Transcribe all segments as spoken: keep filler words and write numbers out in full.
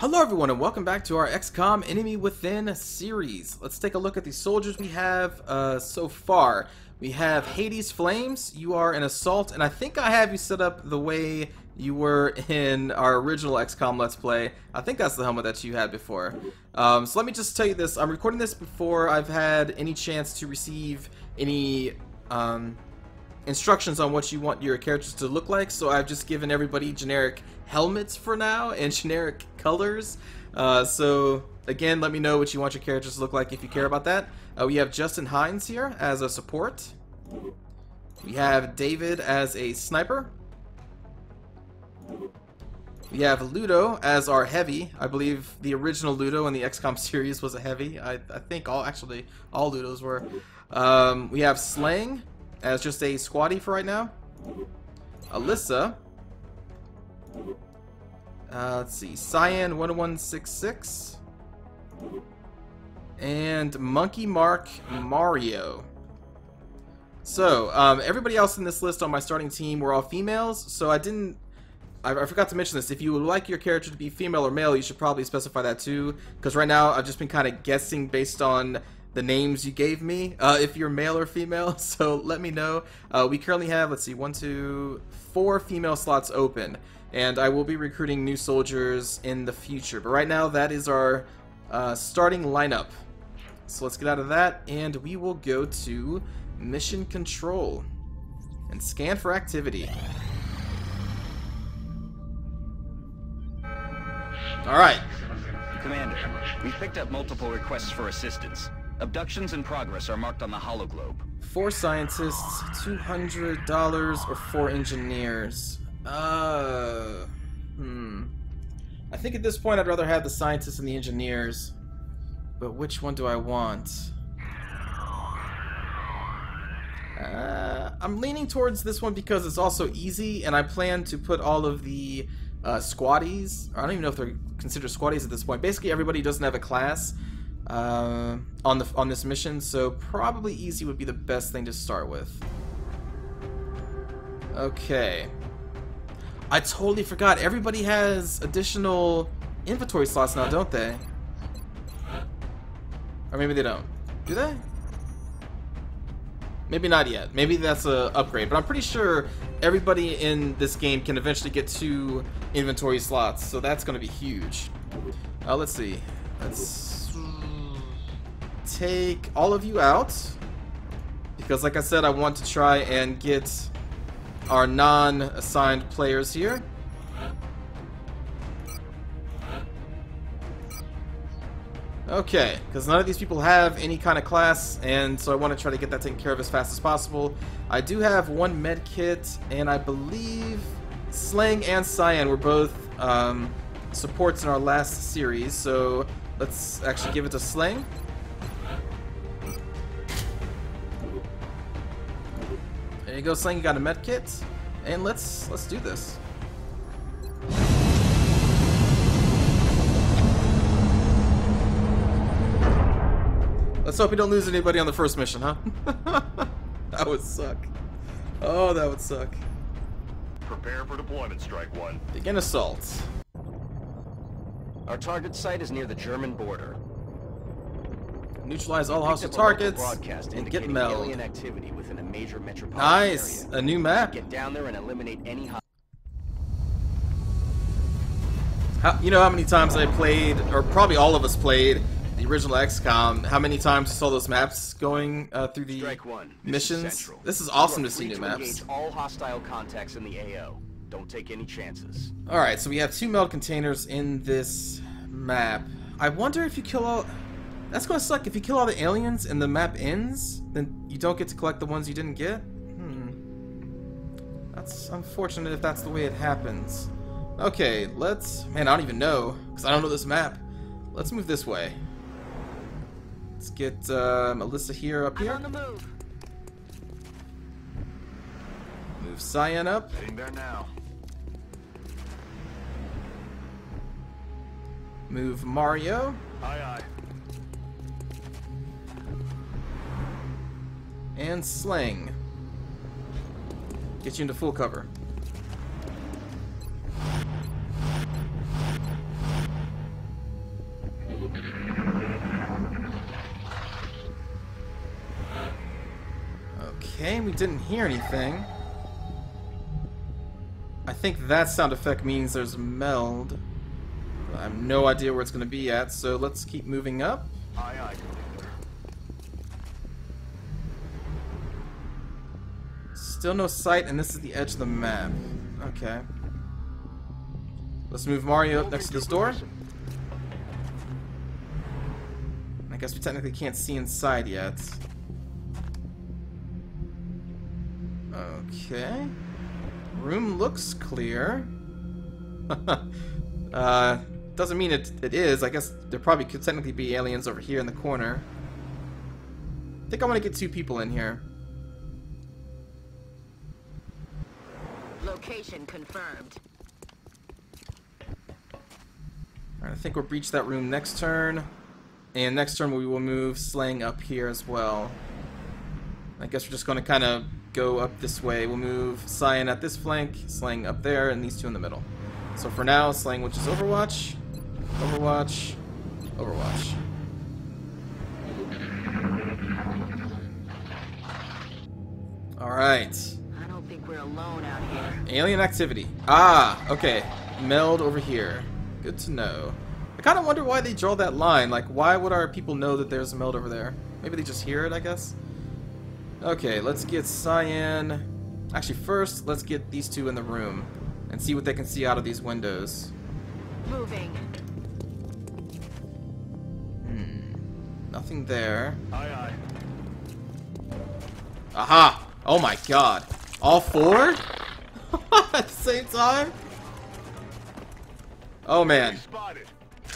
Hello everyone and welcome back to our X COM Enemy Within series. Let's take a look at the soldiers we have uh, so far. We have Hades Flames, you are an assault, and I think I have you set up the way you were in our original X COM Let's Play. I think that's the helmet that you had before. Um, so let me just tell you this, I'm recording this before I've had any chance to receive any um, instructions on what you want your characters to look like, so I've just given everybody generic helmets for now and generic colors. Uh, so again, let me know what you want your characters to look like if you care about that. Uh, we have Justin Hines here as a support. We have David as a sniper. We have Ludo as our heavy. I believe the original Ludo in the X COM series was a heavy. I, I think all actually all Ludos were. Um, we have Slang as just a squatty for right now. Alyssa. Uh, let's see, Cyan one oh one six six and Monkey Mark Mario. So um, everybody else in this list on my starting team were all females, so I didn't I, I forgot to mention this. If you would like your character to be female or male, you should probably specify that too, because right now I've just been kind of guessing based on the names you gave me, uh, if you're male or female, so let me know. Uh, we currently have, let's see, one, two, four female slots open, and I will be recruiting new soldiers in the future. But right now, that is our uh, starting lineup. So let's get out of that, and we will go to Mission Control and scan for activity. All right. Commander, we picked up multiple requests for assistance. Abductions in progress are marked on the hologlobe. Four scientists, two hundred dollars, or four engineers. Uh, hmm. I think at this point I'd rather have the scientists and the engineers. But which one do I want? Uh, I'm leaning towards this one because it's also easy, and I plan to put all of the uh, squatties. I don't even know if they're considered squatties at this point. Basically, everybody doesn't have a class. Uh, on the on this mission, so probably easy would be the best thing to start with. Okay. I totally forgot. Everybody has additional inventory slots now, don't they? Or maybe they don't. Do they? Maybe not yet. Maybe that's a upgrade, but I'm pretty sure everybody in this game can eventually get two inventory slots, so that's going to be huge. Uh, let's see. Let's take all of you out, because like I said, I want to try and get our non-assigned players here. Okay, because none of these people have any kind of class, and so I want to try to get that taken care of as fast as possible. I do have one med kit, and I believe Slang and Cyan were both um, supports in our last series, so let's actually give it to Slang. There you go, Slang, you got a med kit, and let's let's do this. Let's hope we don't lose anybody on the first mission, huh? That would suck. Oh, that would suck. Prepare for deployment, Strike One. Begin assault. Our target site is near the German border. Neutralize all hostile targets and get meld. Alien activity within a major metropolitan nice, area. A new map. Get down there and eliminate any. How, you know how many times I played, or probably all of us played the original X COM. How many times you saw those maps going uh, through the Strike one. missions? This is, this is awesome to see new to maps. All hostile contacts in the A O. Don't take any chances. All right, so we have two meld containers in this map. I wonder if you kill all. That's gonna suck. If you kill all the aliens and the map ends, then you don't get to collect the ones you didn't get? Hmm. That's unfortunate if that's the way it happens. Okay, let's... Man, I don't even know, because I don't know this map. Let's move this way. Let's get uh, Melissa here, up here. I'm on the move. Move Cyan up. Getting there now. Move Mario. Aye, aye. And Slang. Get you into full cover. Okay, we didn't hear anything. I think that sound effect means there's a meld. I have no idea where it's going to be at, so let's keep moving up. Aye, aye, Commander. Still no sight, and this is the edge of the map. Okay. Let's move Mario up next to this door. I guess we technically can't see inside yet. Okay. Room looks clear. uh, doesn't mean it, it is. I guess there probably could technically be aliens over here in the corner. I think I want to get two people in here. Location confirmed. Alright, I think we'll breach that room next turn. And next turn we will move Slang up here as well. I guess we're just going to kind of go up this way. We'll move Cyan at this flank, Slang up there, and these two in the middle. So for now, Slang, which is Overwatch, Overwatch, Overwatch. Alright. I don't think we're alone out here. Alien activity. Ah, okay. Meld over here. Good to know. I kind of wonder why they draw that line. Like, why would our people know that there's a meld over there? Maybe they just hear it, I guess? Okay, let's get Cyan. Actually, first, let's get these two in the room and see what they can see out of these windows. Moving. Hmm. Nothing there. Aye, aye. Aha! Oh my god. All four? At the same time? Oh man.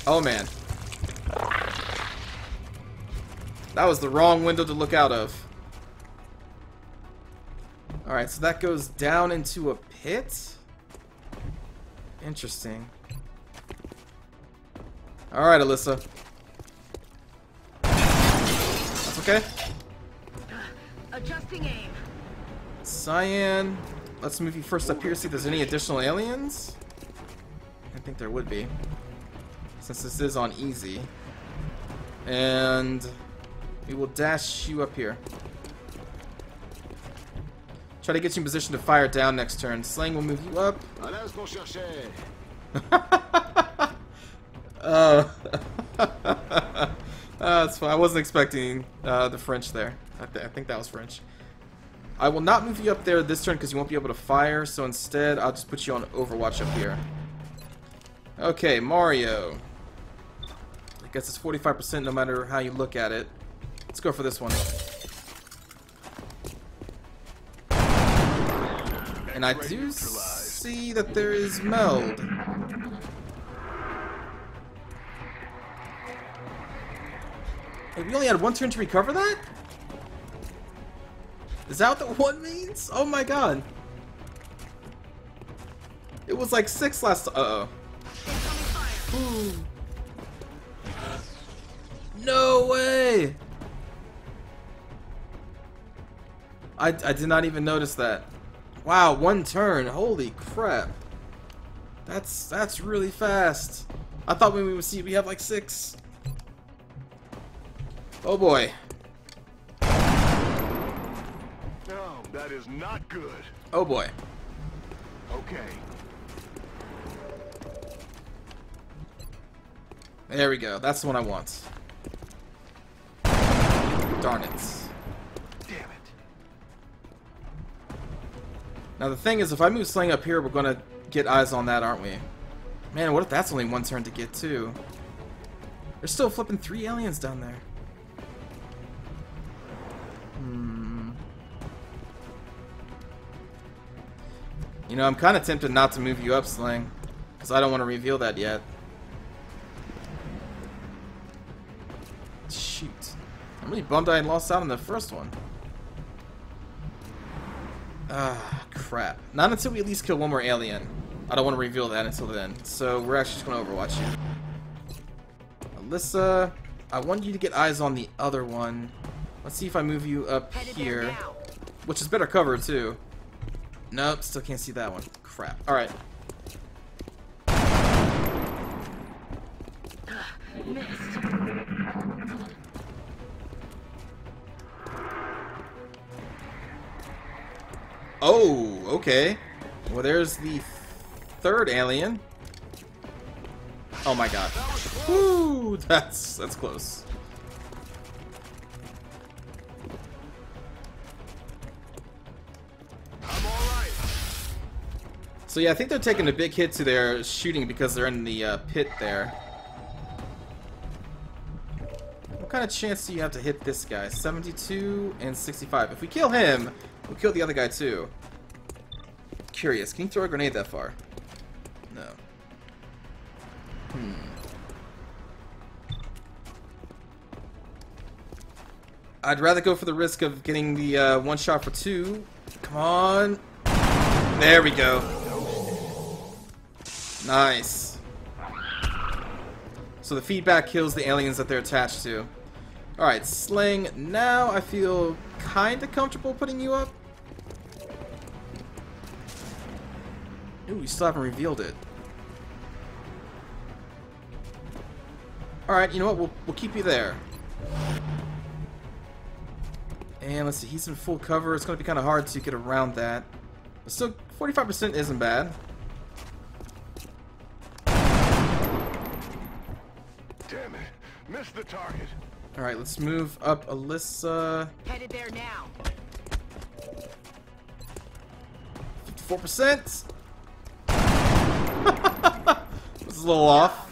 Oh man. That was the wrong window to look out of. Alright, so that goes down into a pit? Interesting. Alright, Alyssa. That's okay. Adjusting aim. Cyan, let's move you first up here, see if there's any additional aliens. I think there would be, since this is on easy, and we will dash you up here, try to get you in position to fire down next turn. Slang will move you up. uh, uh, that's fine. I wasn't expecting uh, the French there. I, th I think that was French. I will not move you up there this turn because you won't be able to fire, so instead I'll just put you on Overwatch up here. Okay, Mario. I guess it's forty-five percent no matter how you look at it. Let's go for this one. And I do see that there is meld. Hey, we only had one turn to recover that? Is that what the one means? Oh my god. It was like six last... Uh-oh. Ooh. No way! I, I did not even notice that. Wow, one turn. Holy crap. That's that's really fast. I thought when we would see we have like six. Oh boy. No, that is not good. Oh boy. Okay. There we go. That's the one I want. Darn it. Damn it. Now the thing is, if I move Slang up here, we're gonna get eyes on that, aren't we? Man, what if that's only one turn to get too? There's still flipping three aliens down there. Hmm. You know, I'm kind of tempted not to move you up, Slang, because I don't want to reveal that yet. Shoot. I'm really bummed I lost out on the first one. Ah, crap. Not until we at least kill one more alien. I don't want to reveal that until then. So we're actually just going to Overwatch you. Alyssa, I want you to get eyes on the other one. Let's see if I move you up here. Which is better cover, too. Nope, still can't see that one. Crap. Alright. Oh, okay. Well, there's the third alien. Oh my god. Woo, that's that's close. I'm all right. So yeah, I think they're taking a big hit to their shooting because they're in the uh, pit there. What kind of chance do you have to hit this guy? seventy-two and sixty-five. If we kill him, we'll kill the other guy too. Curious, can you throw a grenade that far? No. Hmm. I'd rather go for the risk of getting the uh, one shot for two. Come on. There we go. Nice. So the feedback kills the aliens that they're attached to. Alright, Slang, now I feel kinda comfortable putting you up. Ooh, you still haven't revealed it. Alright, you know what? We'll, we'll keep you there. And let's see, he's in full cover. It's going to be kind of hard to get around that. But still, forty-five percent isn't bad. Damn it. Missed the target. Alright, let's move up Alyssa. Headed there now. fifty-four percent. This is a little off.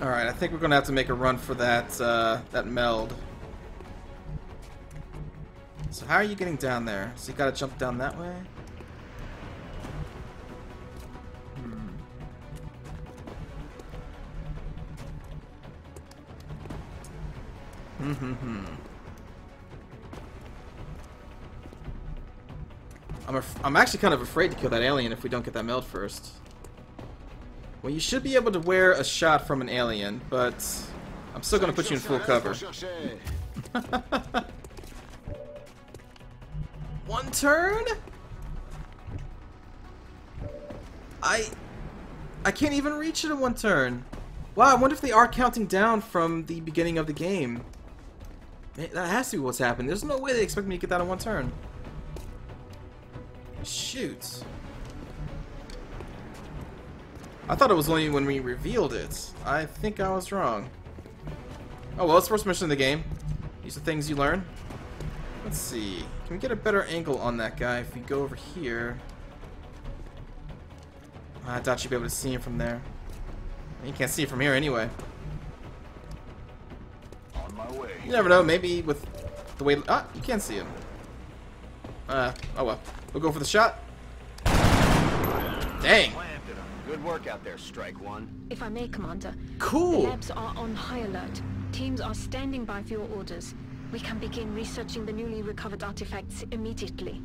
Alright, I think we're gonna have to make a run for that uh, that meld. So how are you getting down there? So you gotta jump down that way? Hmm. Hmm hmm hmm. I'm, af I'm actually kind of afraid to kill that alien if we don't get that meld first. Well, you should be able to wear a shot from an alien, but I'm still going to put you in full cover. One turn? I... I can't even reach it in one turn. Wow, I wonder if they are counting down from the beginning of the game. That has to be what's happened. There's no way they expect me to get that in one turn. Shoot. I thought it was only when we revealed it. I think I was wrong. Oh well, it's the first mission of the game. These are things you learn. Let's see. Can we get a better angle on that guy if we go over here? I doubt you'd be able to see him from there. You can't see it from here anyway. On my way. You never know, maybe with the way... Ah, you can't see him. Uh, oh well. We'll go for the shot. Dang! Good work out there, Strike One. If I may, Commander. Cool. The labs are on high alert. Teams are standing by for your orders. We can begin researching the newly recovered artifacts immediately.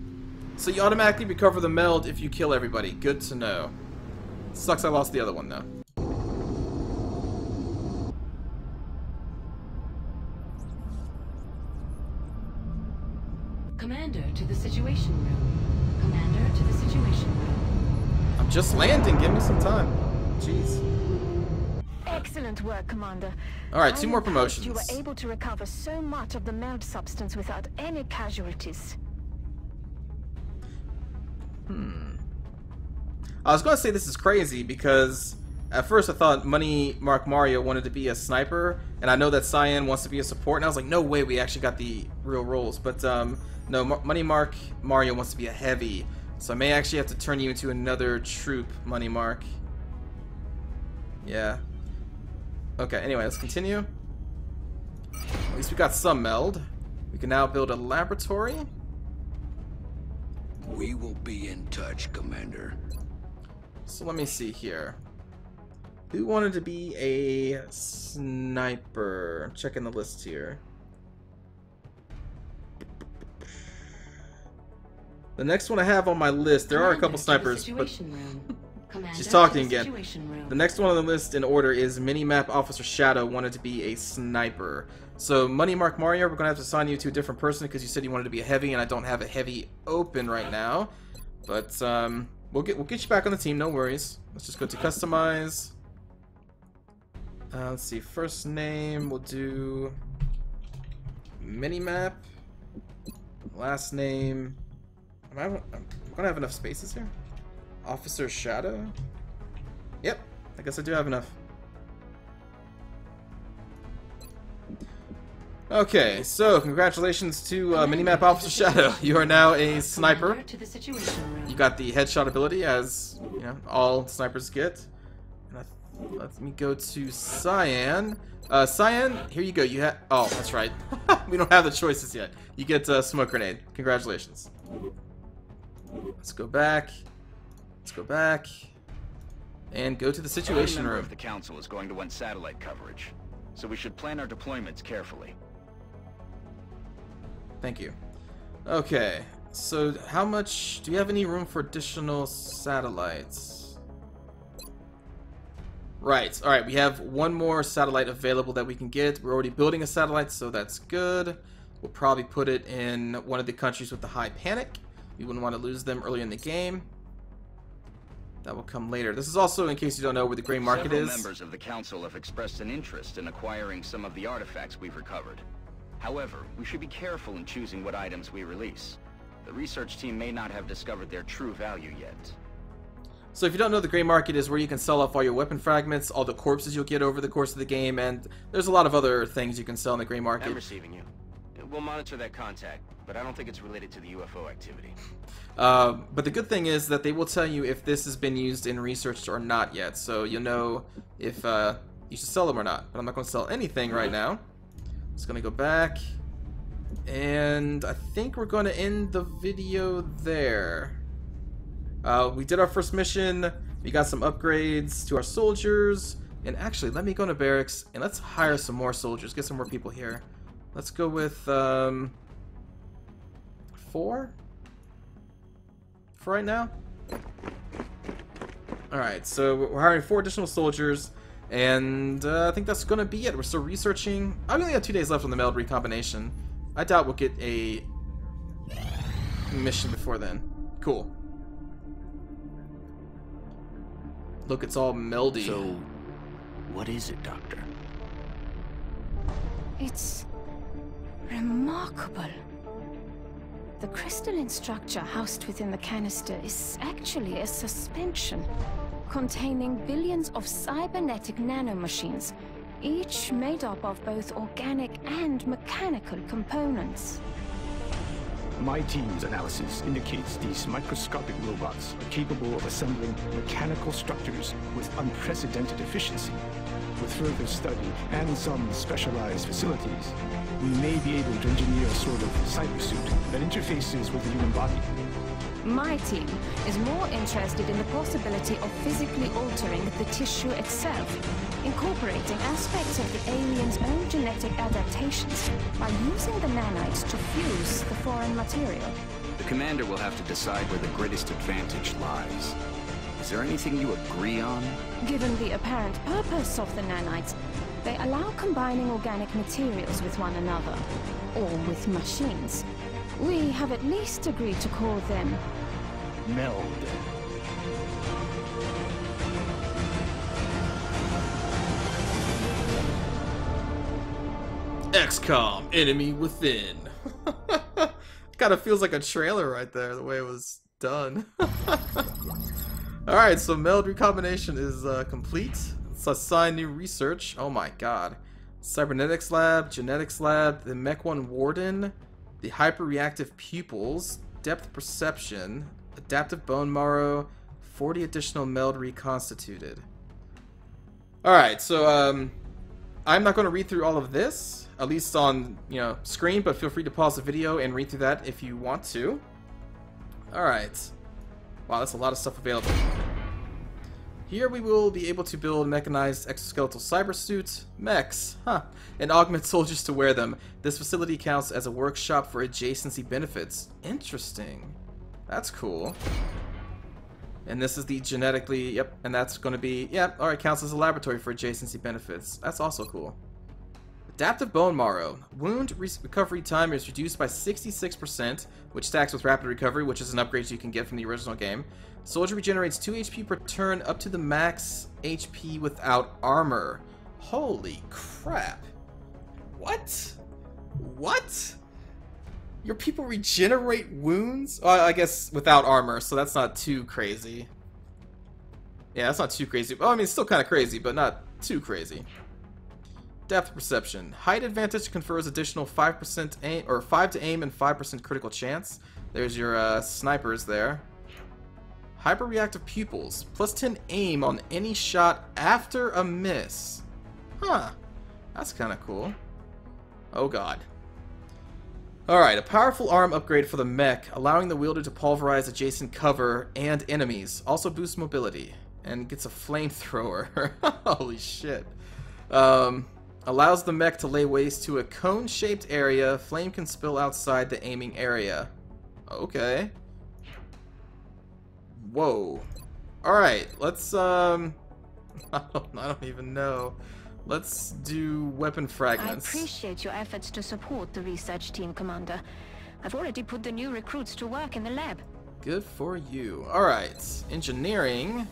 So you automatically recover the meld if you kill everybody. Good to know. Sucks I lost the other one, though. Commander to the Situation Room. Commander to the Situation Room. I'm just landing. Give me some time. Jeez. Excellent work, Commander. All right, two more promotions. You were able to recover so much of the meld substance without any casualties. Hmm. I was going to say this is crazy because at first I thought Money Mark Mario wanted to be a sniper, and I know that Cyan wants to be a support, and I was like, no way, we actually got the real roles. But um, no, Mar Money Mark Mario wants to be a heavy. So I may actually have to turn you into another troop, Money Mark. Yeah. Okay, anyway, let's continue. At least we got some meld. We can now build a laboratory. We will be in touch, Commander. So let me see here. Who wanted to be a sniper? I'm checking the list here. The next one I have on my list, there Commander are a couple snipers, but she's talking again. Room. The next one on the list in order is Minimap Officer Shadow wanted to be a sniper. So Money Mark Mario, we're going to have to assign you to a different person because you said you wanted to be a heavy and I don't have a heavy open right now. But um, We'll get we'll get you back on the team, no worries. Let's just go to customize. Uh, let's see, first name, we'll do Minimap. Last name, am I, I'm gonna have enough spaces here. Officer Shadow. Yep, I guess I do have enough. Okay, so congratulations to uh, Minimap Officer Shadow. You are now a sniper. You got the headshot ability, as you know, all snipers get. And I let me go to Cyan. Uh, Cyan, here you go. You have. Oh, that's right. We don't have the choices yet. You get a uh, smoke grenade. Congratulations. Let's go back. Let's go back. And go to the situation room. The council is going to want satellite coverage, so we should plan our deployments carefully. Thank you. Okay, so how much, do you have any room for additional satellites? Right, all right, we have one more satellite available that we can get. We're already building a satellite, so that's good. We'll probably put it in one of the countries with the high panic. We wouldn't want to lose them early in the game. That will come later. This is also, in case you don't know, where the gray market is. Several members of the council have expressed an interest in acquiring some of the artifacts we've recovered. However, we should be careful in choosing what items we release. The research team may not have discovered their true value yet. So if you don't know, the gray market is where you can sell off all your weapon fragments, all the corpses you'll get over the course of the game, and there's a lot of other things you can sell in the gray market. I'm receiving you. We'll monitor that contact, but I don't think it's related to the U F O activity. Uh, but the good thing is that they will tell you if this has been used in research or not yet, so you'll know if uh, you should sell them or not. But I'm not going to sell anything right now. Just gonna go back, and I think we're gonna end the video there. Uh, we did our first mission, we got some upgrades to our soldiers, and actually let me go into barracks and let's hire some more soldiers, get some more people here. Let's go with um, four for right now. Alright, so we're hiring four additional soldiers. And uh, I think that's going to be it. We're still researching. I only have two days left on the meld recombination. I doubt we'll get a mission before then. Cool. Look, it's all meldy. So, what is it, Doctor? It's remarkable. The crystalline structure housed within the canister is actually a suspension containing billions of cybernetic nanomachines, each made up of both organic and mechanical components. My team's analysis indicates these microscopic robots are capable of assembling mechanical structures with unprecedented efficiency. With further study and some specialized facilities, we may be able to engineer a sort of cybersuit that interfaces with the human body. My team is more interested in the possibility of physically altering the tissue itself, incorporating aspects of the alien's own genetic adaptations by using the nanites to fuse the foreign material. The commander will have to decide where the greatest advantage lies. Is there anything you agree on? Given the apparent purpose of the nanites, they allow combining organic materials with one another, or with machines. We have at least agreed to call them meld. X COM Enemy Within. Kind of feels like a trailer right there, the way it was done. Alright, so meld recombination is uh, complete. Let's assign new research. Oh my god. Cybernetics lab, genetics lab, the mech one warden, the hyperreactive pupils, depth perception, adaptive bone marrow, forty additional meld reconstituted. Alright, so um, I'm not going to read through all of this, at least on, you know, screen, but feel free to pause the video and read through that if you want to. Alright. Wow, that's a lot of stuff available. Here we will be able to build mechanized exoskeletal cybersuits, mechs, huh, and augment soldiers to wear them. This facility counts as a workshop for adjacency benefits. Interesting. That's cool. And this is the genetically, yep, and that's going to be, yep, alright, counts as a laboratory for adjacency benefits. That's also cool. Adaptive bone marrow. Wound recovery time is reduced by sixty-six percent, which stacks with rapid recovery, which is an upgrade you can get from the original game. Soldier regenerates two H P per turn up to the max H P without armor. Holy crap. What? What? Your people regenerate wounds? Well, I guess without armor, so that's not too crazy. Yeah, that's not too crazy. Well, I mean, it's still kind of crazy, but not too crazy. Depth perception. Height advantage confers additional five percent aim, or five to aim and five percent critical chance. There's your uh, snipers there. Hyperreactive pupils. Plus ten aim on any shot after a miss. Huh. That's kind of cool. Oh god. Alright, a powerful arm upgrade for the mech, allowing the wielder to pulverize adjacent cover and enemies. Also boosts mobility. And gets a flamethrower. Holy shit. Um... Allows the mech to lay waste to a cone-shaped area. Flame can spill outside the aiming area. Okay. Whoa. Alright, let's, um... I don't, I don't even know. Let's do weapon fragments. I appreciate your efforts to support the research team, Commander. I've already put the new recruits to work in the lab. Good for you. Alright, engineering...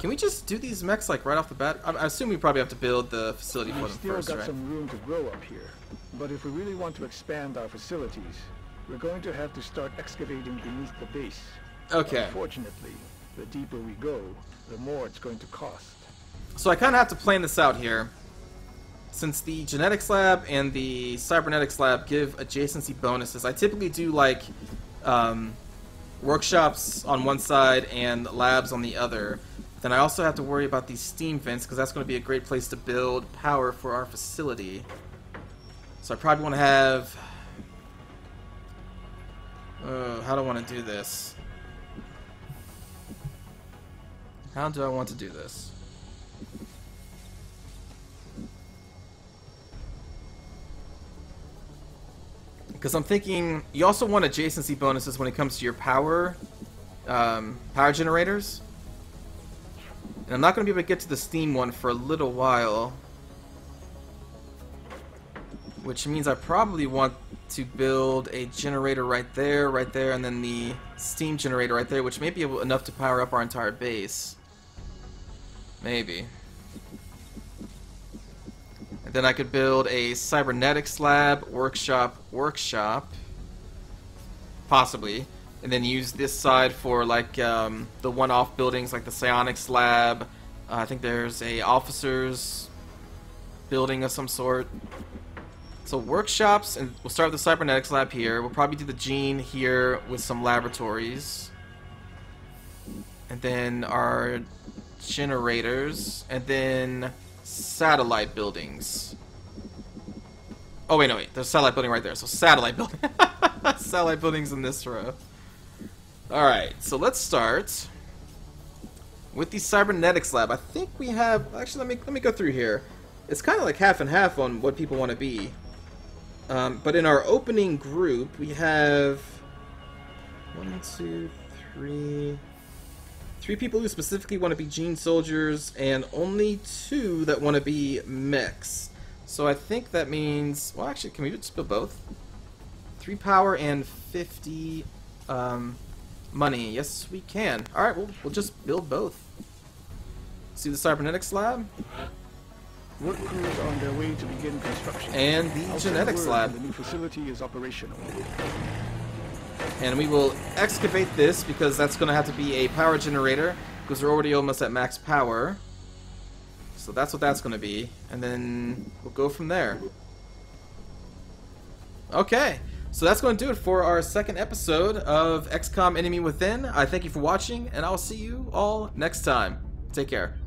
Can we just do these mechs like right off the bat? I assume we probably have to build the facility for them first, right? We've still got some room to grow up here, but if we really want to expand our facilities, we're going to have to start excavating beneath the base. Okay. Unfortunately, the deeper we go, the more it's going to cost. So I kind of have to plan this out here, since the genetics lab and the cybernetics lab give adjacency bonuses. I typically do like um, workshops on one side and labs on the other. Then I also have to worry about these steam vents, because that's going to be a great place to build power for our facility. So I probably want to have... Uh, how do I want to do this? How do I want to do this? Because I'm thinking... You also want adjacency bonuses when it comes to your power... Um, power generators. And I'm not going to be able to get to the steam one for a little while. Which means I probably want to build a generator right there, right there, and then the steam generator right there, which may be able, enough to power up our entire base. Maybe. And then I could build a cybernetics lab, workshop, workshop. Possibly. And then use this side for like um, the one-off buildings, like the psionics lab. Uh, I think there's a officers building of some sort. So workshops, and we'll start with the cybernetics lab here. We'll probably do the gene here with some laboratories, and then our generators, and then satellite buildings. Oh wait, no wait, there's a satellite building right there. So satellite building, satellite buildings in this row. Alright, so let's start with the cybernetics lab. I think we have... Actually, let me let me go through here. It's kind of like half and half on what people want to be. Um, but in our opening group, we have... One, two, three... Three people who specifically want to be gene soldiers, and only two that want to be mechs. So I think that means... Well, actually, can we just build both? Three power and fifty... Um... money. Yes, we can. Alright, we'll, we'll just build both. See the cybernetics lab? Work crews on their way to begin construction. And the genetics lab. The new facility is operational. And we will excavate this, because that's going to have to be a power generator, because we're already almost at max power. So that's what that's going to be. And then we'll go from there. Okay. So that's going to do it for our second episode of X COM Enemy Within. I thank you for watching, and I'll see you all next time. Take care.